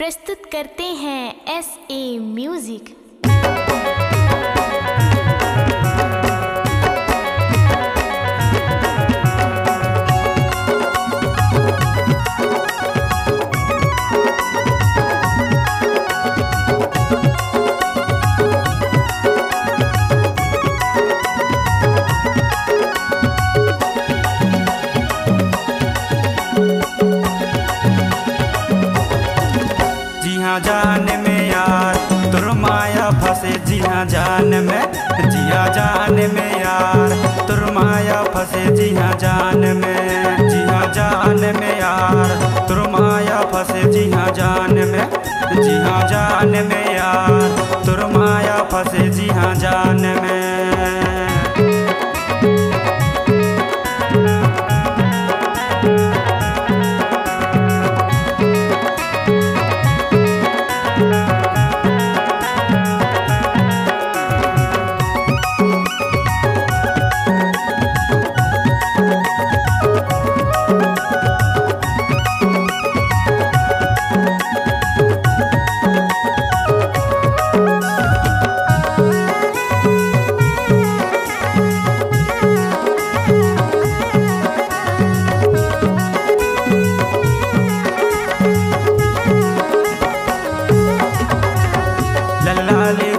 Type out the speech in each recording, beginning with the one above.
प्रस्तुत करते हैं S.A म्यूजिक। जान में यार तुर माया फंसे जिया जान में, जिया जान में यार तुर माया फंसे जिया जान में, जिया जान में यार तुर माया फंसे जिया जान में, जिया जान में यार तुर माया फंसे जिया जान में।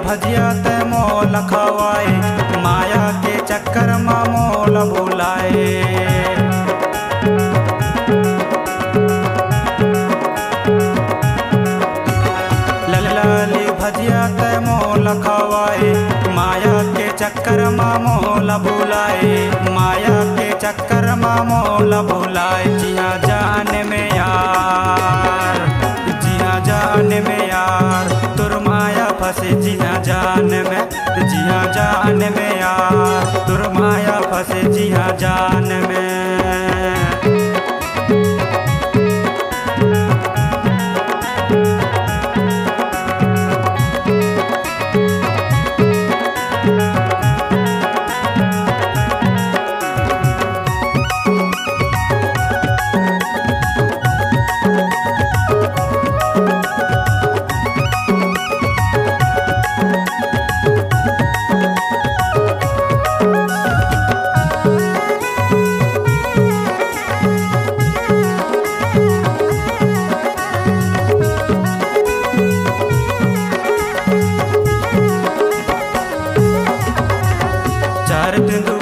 भजिया ते मोल खवाए माया के चक्कर माँ मोल भुलाए, लललाली भजिया ते मोल खवाए माया के चक्कर माँ मोल भुलाए, माया के चक्कर माँ मोल भुलाए। जिया जान में यार, जिया जान में यार तुर माया फंसे जिया जान में, जिया जान में यार तुर माया फंसे जिया जान में।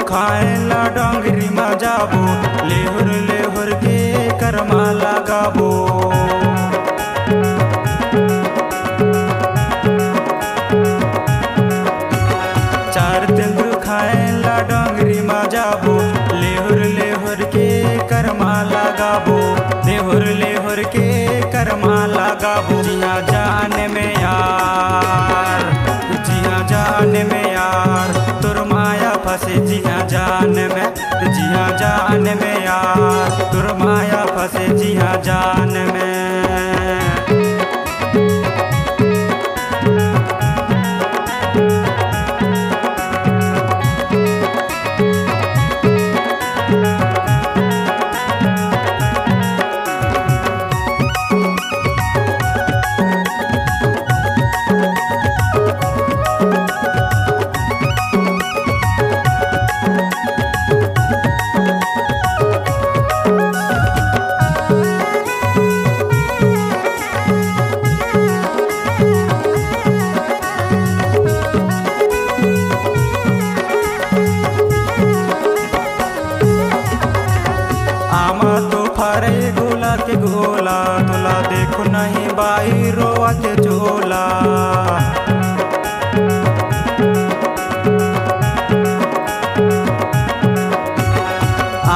खाएला डोंगरी मा जाबो लेहुर के करमा लगाबो, चार दिन खाएला डोंगरी मा जाबो लेहुर के करमा लगाबो, लेहुर के करमा लगाबो। जिया जान में यार, जिया जान में यार तुर माया फंसे जिया जान में, जिया जान में यार तुर माया फंसे जिया जान में। के घोला तुला देखो नहीं बाई रोआ के झोला,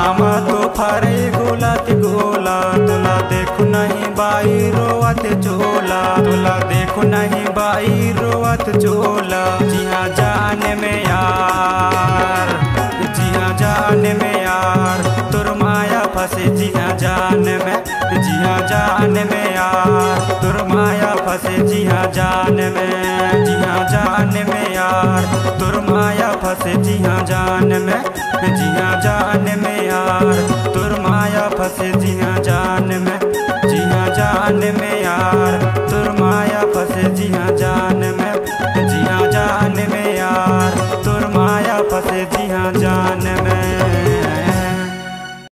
आमा तो फारे गोला के घोला तुला देखो नहीं बाई रोआ के झोला, तुला देखो नहीं बाई रोआ के झोला। जिया जान में यार, जिया जान में यार तुर माया फंसे जिया जान में, जिया जान में यार तुर माया फंसे जिया जान में, जिया जान में यार तुर माया फंसे जिया जान में, जिया जान में यार तुर माया फंसे जिया जान में, जिया जान में यार। जान में